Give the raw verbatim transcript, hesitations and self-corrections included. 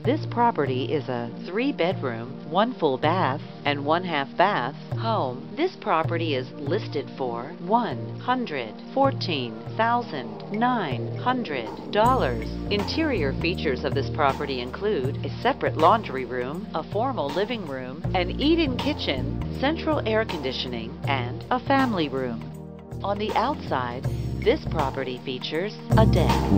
This property is a three-bedroom, one full bath, and one half bath home. This property is listed for one hundred fourteen thousand nine hundred dollars. Interior features of this property include a separate laundry room, a formal living room, an eat-in kitchen, central air conditioning, and a family room. On the outside, this property features a deck.